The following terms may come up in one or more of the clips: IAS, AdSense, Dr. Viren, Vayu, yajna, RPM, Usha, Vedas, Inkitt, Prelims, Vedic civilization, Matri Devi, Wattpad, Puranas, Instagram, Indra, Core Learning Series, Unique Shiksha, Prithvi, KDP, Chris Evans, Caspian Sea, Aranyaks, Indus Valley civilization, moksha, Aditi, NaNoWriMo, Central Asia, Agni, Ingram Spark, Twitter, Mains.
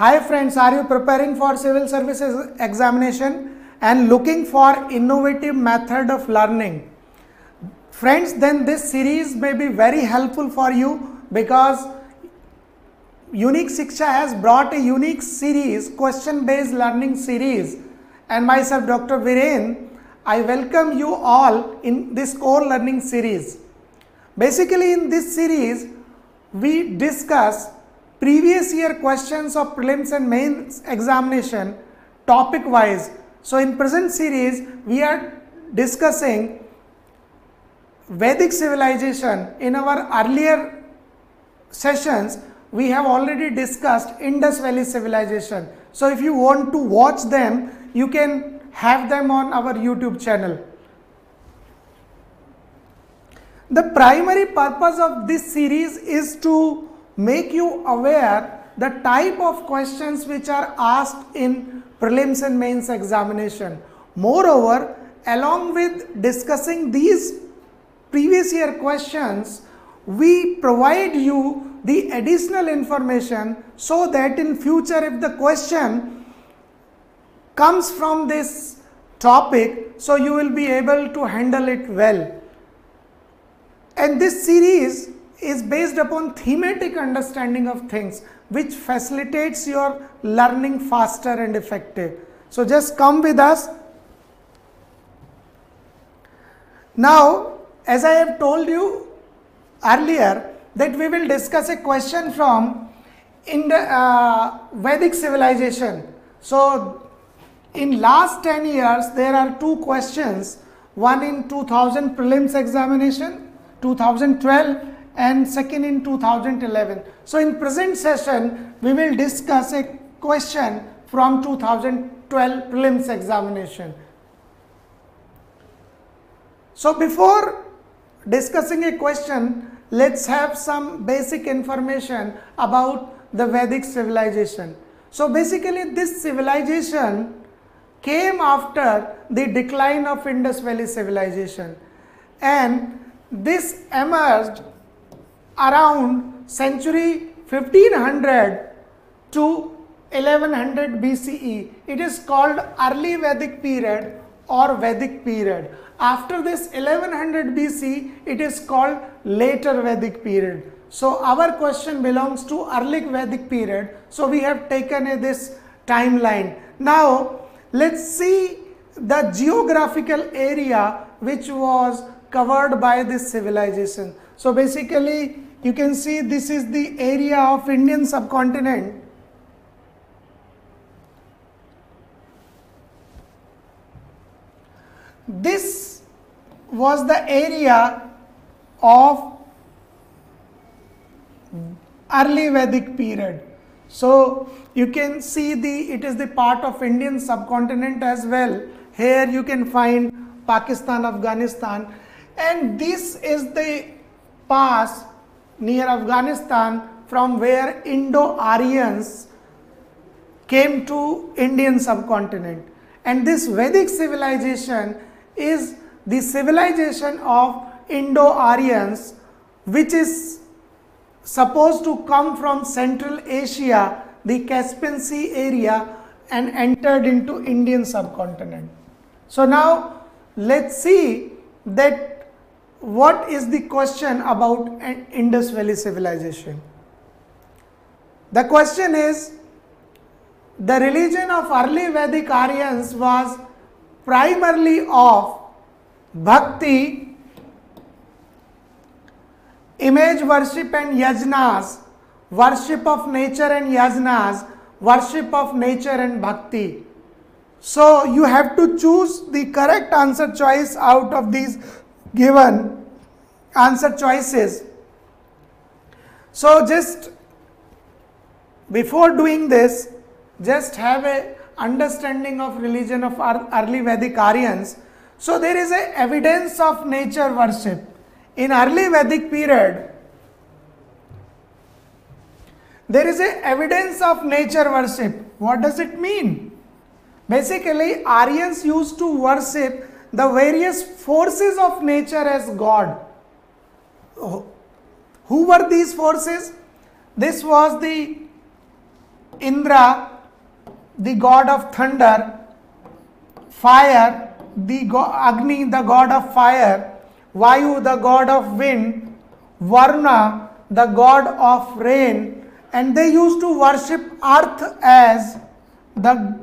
Hi friends, are you preparing for civil services examination and looking for innovative method of learning? Friends, then this series may be very helpful for you because Unique Shiksha has brought a unique series, question based learning series, and myself Dr. Viren, I welcome you all in this core learning series. Basically in this series we discuss previous year questions of prelims and mains examination topic wise. So in present series we are discussing Vedic civilization. In our earlier sessions we have already discussed Indus Valley civilization. So if you want to watch them, you can have them on our YouTube channel. The primary purpose of this series is to make you aware the type of questions which are asked in prelims and mains examination. Moreover, along with discussing these previous year questions, we provide you the additional information so that in future if the question comes from this topic, so you will be able to handle it well. And this series is based upon thematic understanding of things which facilitates your learning faster and effective. So just come with us. Now, as I have told you earlier, that we will discuss a question from Vedic civilization. So in last 10 years there are two questions, one in 2000 prelims examination 2012 and second in 2011. So in present session we will discuss a question from 2012 prelims examination. So before discussing a question, let's have some basic information about the Vedic civilization. So basically this civilization came after the decline of Indus Valley civilization, and this emerged around century 1500 to 1100 BCE. It is called early Vedic period or Vedic period. After this 1100 BC, it is called later Vedic period. So our question belongs to early Vedic period. So we have taken this timeline. Now let's see the geographical area which was covered by this civilization. So basically you can see this is the area of Indian subcontinent. This was the area of early Vedic period. So you can see it is the part of Indian subcontinent as well. Here you can find Pakistan, Afghanistan, and this is the pass near Afghanistan from where Indo-Aryans came to Indian subcontinent. And this Vedic civilization is the civilization of Indo-Aryans, which is supposed to come from Central Asia, the Caspian Sea area, and entered into Indian subcontinent. So now let's see that what is the question about Indus Valley civilization. The question is, the religion of early Vedic Aryans was primarily of bhakti, image worship and yajnas, worship of nature and yajnas, worship of nature and bhakti. So you have to choose the correct answer choice out of these given answer choices. So just before doing this, just have a understanding of religion of early Vedic Aryans. So there is a evidence of nature worship. In early Vedic period, there is a evidence of nature worship. What does it mean? Basically, Aryans used to worship the various forces of nature as God. Who were these forces? This was the Indra, the god of thunder, fire, the Agni, the god of fire, Vayu, the god of wind, Varuna, the god of rain, and they used to worship earth as the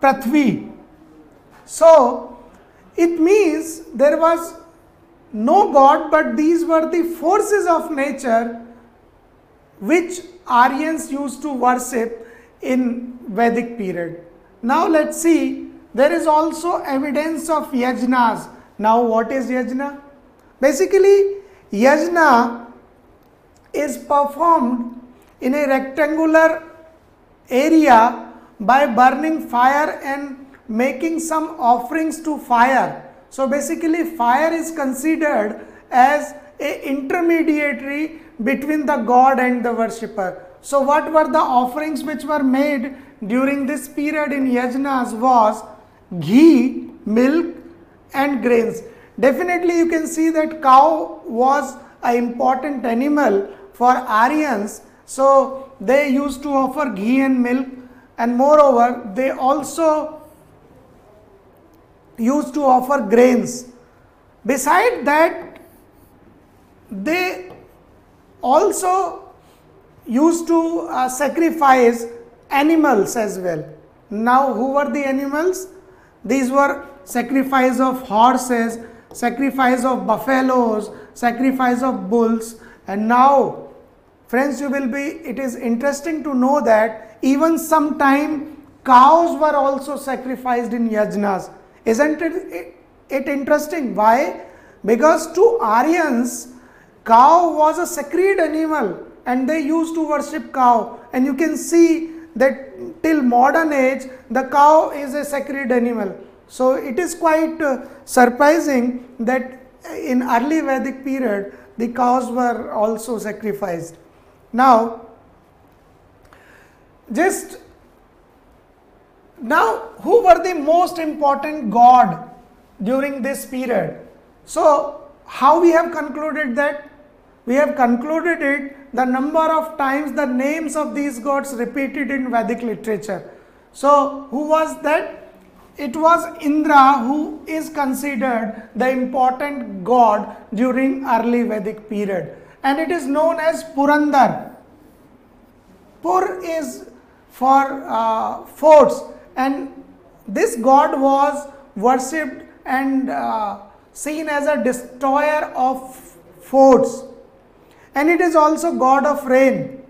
Prithvi. So it means there was no god, but these were the forces of nature which Aryans used to worship in Vedic period. Now let's see, there is also evidence of yajnas. Now what is yajna? Basically yajna is performed in a rectangular area by burning fire and making some offerings to fire. So basically fire is considered as an intermediary between the god and the worshipper. So what were the offerings which were made during this period in yajnas was ghee, milk and grains. Definitely you can see that cow was an important animal for Aryans. So they used to offer ghee and milk, and moreover they also used to offer grains. Besides that, they also used to sacrifice animals as well. Now who were the animals? These were sacrifice of horses, sacrifice of buffaloes, sacrifice of bulls. And now friends, you will be, it is interesting to know that even sometime cows were also sacrificed in yajnas. Isn't it interesting? Why? Because to Aryans, cow was a sacred animal and they used to worship cow. And you can see that till modern age, the cow is a sacred animal. So it is quite surprising that in early Vedic period, the cows were also sacrificed. Now, who were the most important god during this period? So how we have concluded that? We have concluded it the number of times the names of these gods repeated in Vedic literature. So who was that? It was Indra, who is considered the important god during early Vedic period, and it is known as Purandar. Pur is for forts. And this god was worshipped and seen as a destroyer of forts. And it is also god of rain.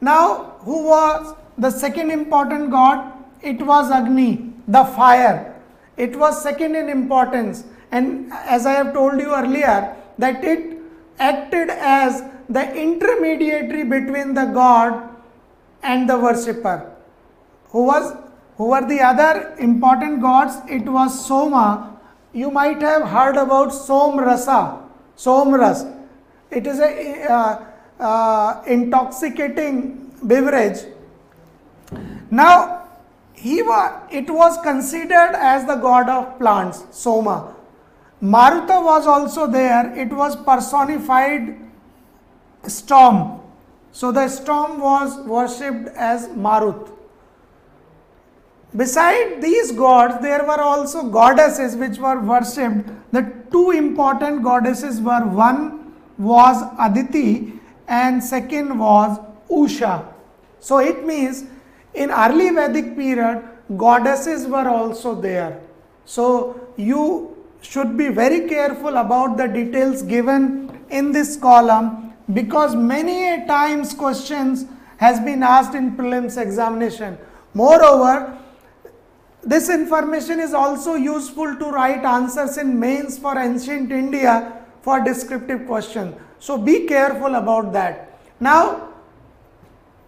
Now, who was the second important god? It was Agni, the fire. It was second in importance. And as I have told you earlier, that it acted as the intermediary between the god and the worshipper. Who were the other important gods? It was Soma. You might have heard about Somras. It is a intoxicating beverage. Now, it was considered as the god of plants, Soma. Maruta was also there. It was personified storm. So the storm was worshipped as Marut. Beside these gods, there were also goddesses which were worshipped. The two important goddesses were, one was Aditi and second was Usha. So it means in early Vedic period, goddesses were also there. So you should be very careful about the details given in this column, because many a times questions has been asked in prelims examination. Moreover, this information is also useful to write answers in mains for ancient India for descriptive question. So be careful about that. Now,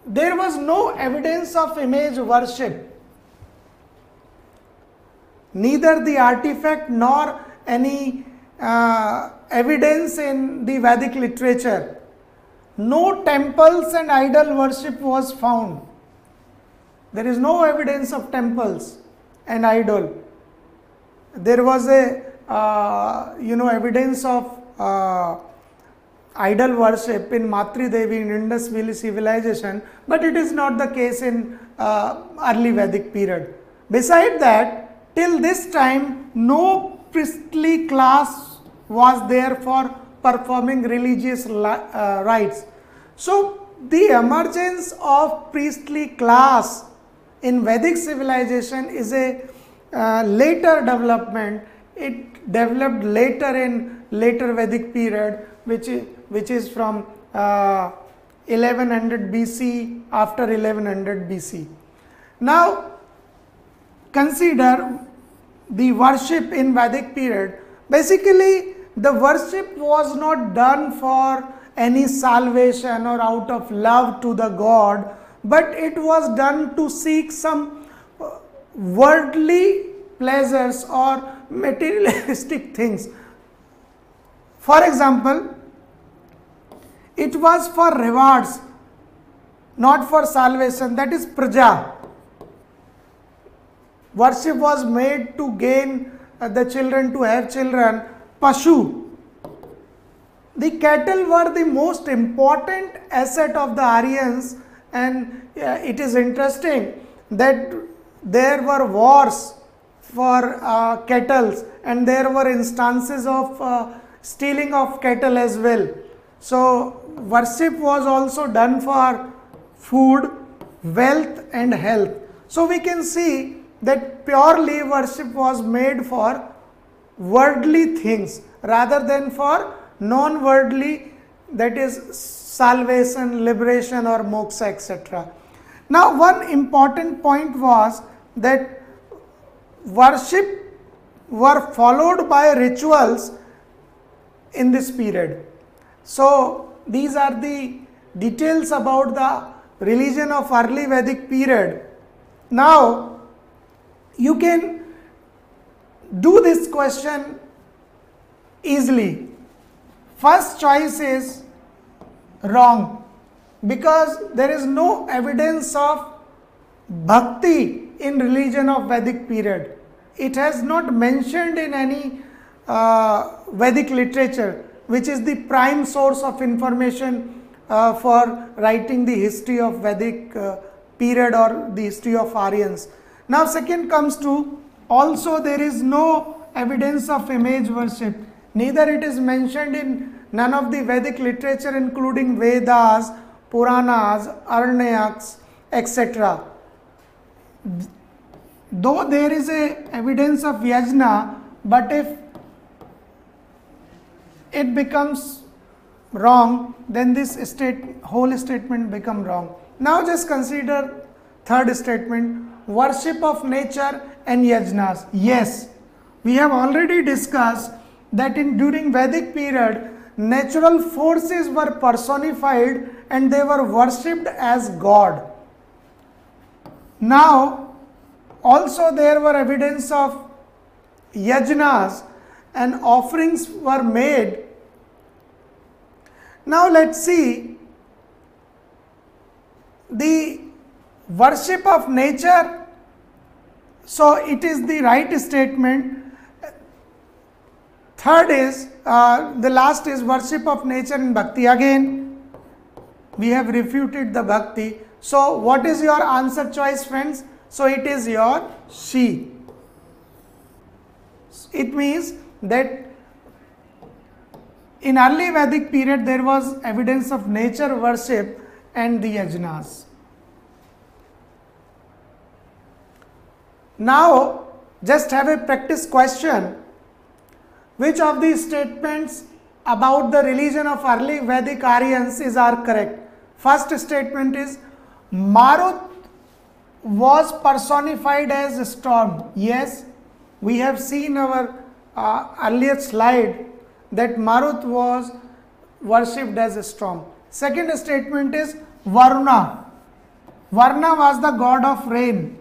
there was no evidence of image worship. Neither the artifact nor any evidence in the Vedic literature. No temples and idol worship was found. There is no evidence of temples and idol. There was a evidence of idol worship in Matri Devi in Indus Valley civilization, but it is not the case in early Vedic period. Beside that, till this time no priestly class was there for performing religious rites. So the emergence of priestly class in Vedic civilization is a later development. It developed later in later Vedic period, which is from 1100 BC, after 1100 BC. Now consider the worship in Vedic period. Basically the worship was not done for any salvation or out of love to the god, but it was done to seek some worldly pleasures or materialistic things. For example, it was for rewards, not for salvation, that is praja. Worship was made to gain the children, to have children. Pashu, the cattle were the most important asset of the Aryans, and it is interesting that there were wars for cattle, and there were instances of stealing of cattle as well. So worship was also done for food, wealth and health. So we can see that purely worship was made for worldly things rather than for non-worldly, that is salvation, liberation or moksha, etc. Now one important point was that worship were followed by rituals in this period. So these are the details about the religion of early Vedic period. Now you can do this question easily. First choice is wrong because there is no evidence of bhakti in religion of Vedic period. It has not mentioned in any Vedic literature, which is the prime source of information for writing the history of Vedic period or the history of Aryans. Now second comes to, also there is no evidence of image worship. Neither it is mentioned in none of the Vedic literature including Vedas, Puranas, Aranyaks, etc. Though there is a evidence of yajna, but if it becomes wrong, then this whole statement become wrong. Now just consider third statement, worship of nature and yajnas. Yes, we have already discussed that during Vedic period natural forces were personified and they were worshipped as god. Now also there were evidence of yajnas and offerings were made. Now let's see the worship of nature. So it is the right statement. Third is, the last is worship of nature and bhakti. Again, we have refuted the bhakti. So what is your answer choice, friends? So it is your C. It means that in early Vedic period there was evidence of nature worship and the yajnas. Now just have a practice question. Which of these statements about the religion of early Vedic Aryans are correct? First statement is Marut was personified as a storm. Yes, we have seen our earlier slide that Marut was worshipped as a storm. Second statement is Varuna. Varuna was the god of rain.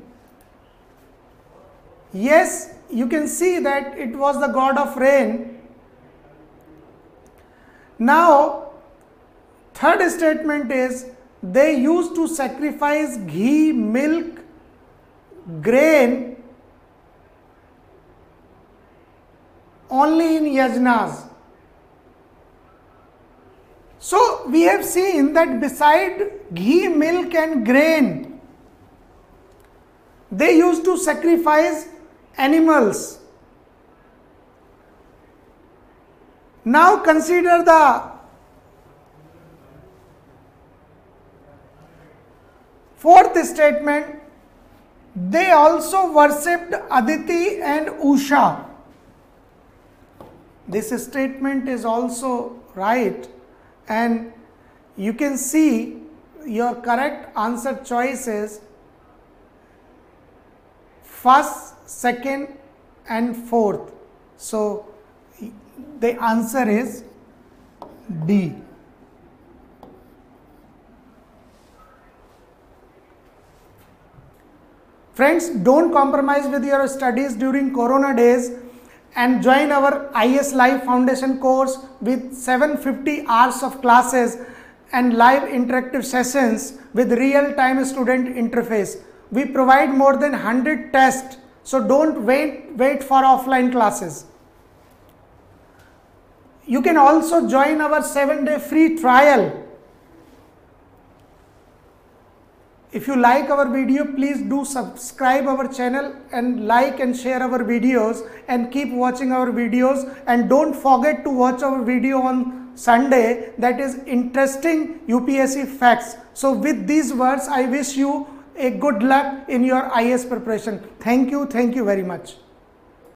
Yes, you can see that it was the god of rain. Now, third statement is they used to sacrifice ghee, milk, grain only in yajnas. So we have seen that beside ghee, milk and grain, They used to sacrifice animals. Now consider the fourth statement. They also worshipped Aditi and Usha. This statement is also right, and you can see your correct answer choices first, second, and fourth. So the answer is D. Friends, don't compromise with your studies during Corona days and join our IAS Live Foundation course with 750 hours of classes and live interactive sessions with real-time student interface. We provide more than 100 tests, so don't wait for offline classes. You can also join our 7-day free trial. If you like our video, please do subscribe our channel and like and share our videos, and keep watching our videos, and don't forget to watch our video on Sunday, that is interesting UPSC facts. So with these words, I wish you a good luck in your IAS preparation. Thank you very much.